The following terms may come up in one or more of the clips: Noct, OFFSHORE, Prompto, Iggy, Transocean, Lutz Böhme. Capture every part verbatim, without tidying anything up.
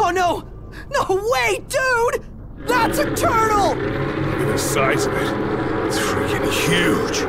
Oh no! No way, dude! That's a turtle! Look at the size of it. It's freaking huge.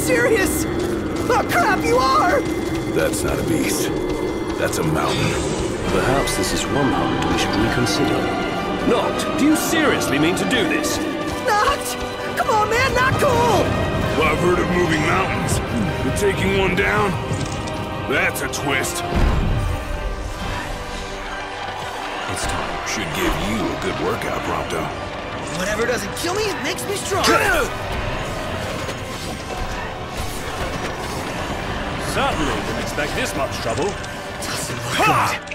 Serious? Oh crap, you are! That's not a beast. That's a mountain. Perhaps this is one hunt we should reconsider. Noct, do you seriously mean to do this? Noct! Come on, man, not cool! Well, I've heard of moving mountains. But taking one down? That's a twist. It's time. Should give you a good workout, Prompto. Whatever doesn't kill me, it makes me stronger. Certainly didn't expect this much trouble. Doesn't look ha!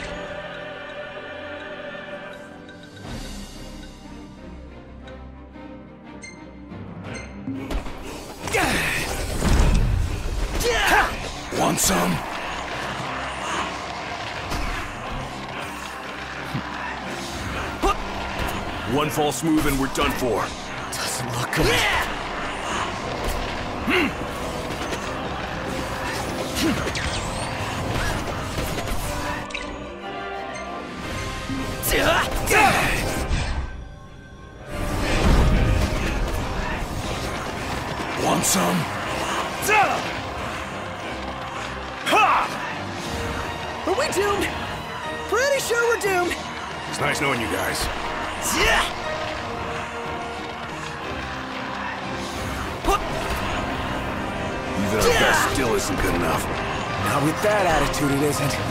Good. Want some? One false move and we're done for. Doesn't look good. Yeah! Hmm. Want some? Ha! Are we doomed? Pretty sure we're doomed. It's nice knowing you guys. Yeah. Even our best still isn't good enough. Now with that attitude, it isn't.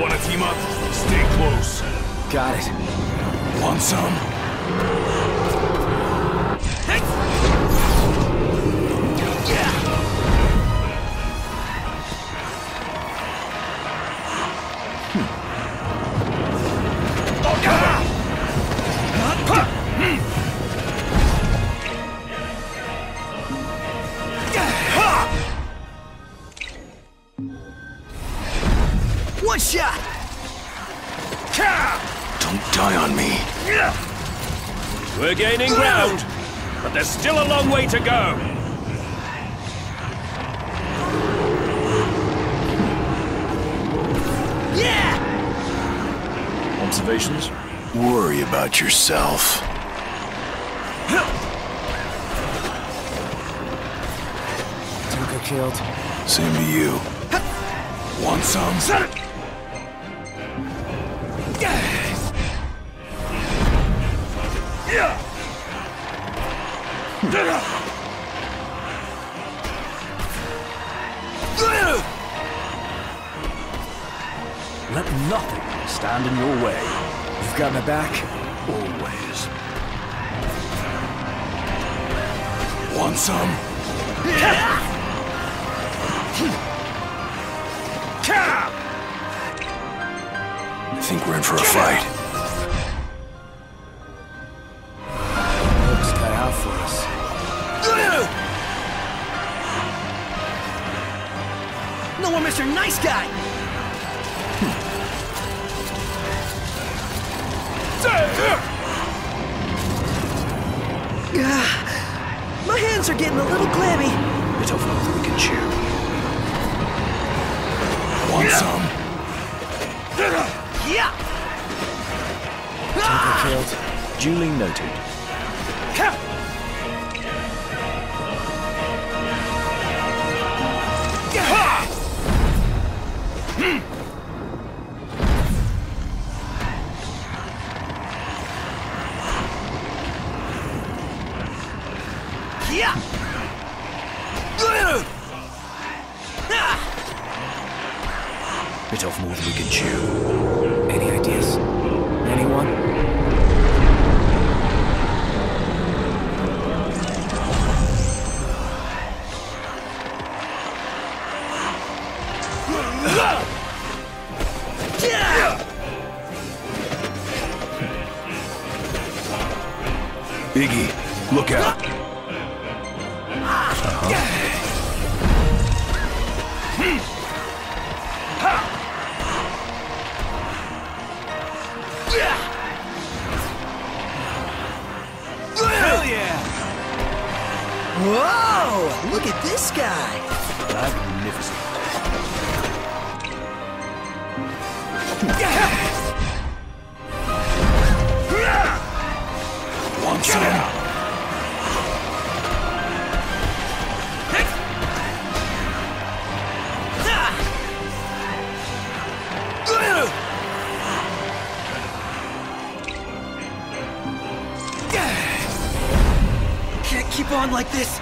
Wanna team up? Stay close. Got it. Want some? One shot! Don't die on me. We're gaining ground, but there's still a long way to go. Yeah! Observations? Worry about yourself. Tucker killed. Same to you. Want some? Set it! Let nothing stand in your way. You've got my back, always. Want some? Yeah. I think we're in for a fight. Hook's got out for us. No, we're Mister Nice Guy! uh, my hands are getting a little clammy. Let's hope that we can cheer. Want yeah. some? Yeah! Taken killed. Duly noted. Cap! Bit off more than we can chew. Any ideas? Anyone? Iggy, look out! Whoa! Look at this guy! Magnificent. Want some? Can't keep on like this.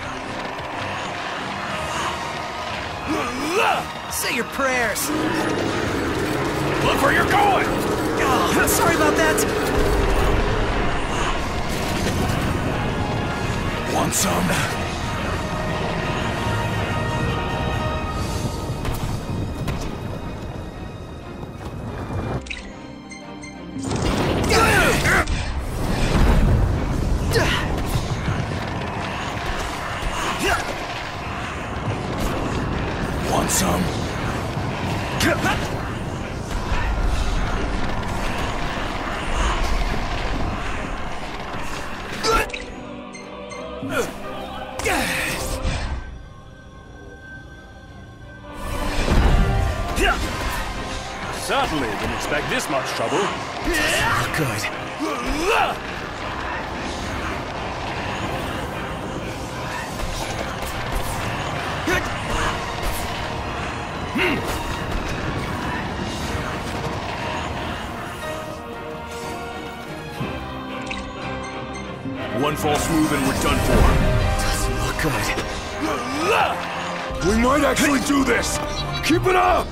Say your prayers. Look where you're going! Oh, sorry about that. Want some? Some. Certainly didn't expect this much trouble. Good. One false move and we're done for. Doesn't look good. We might actually do this! Keep it up!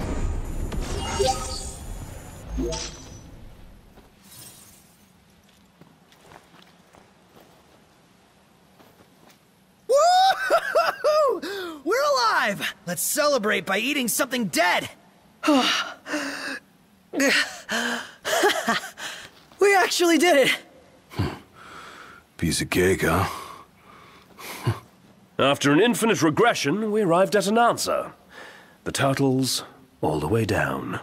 Woo-hoo-hoo-hoo! We're alive! Let's celebrate by eating something dead! We actually did it! Piece of cake, huh? After an infinite regression, we arrived at an answer. The turtles all the way down.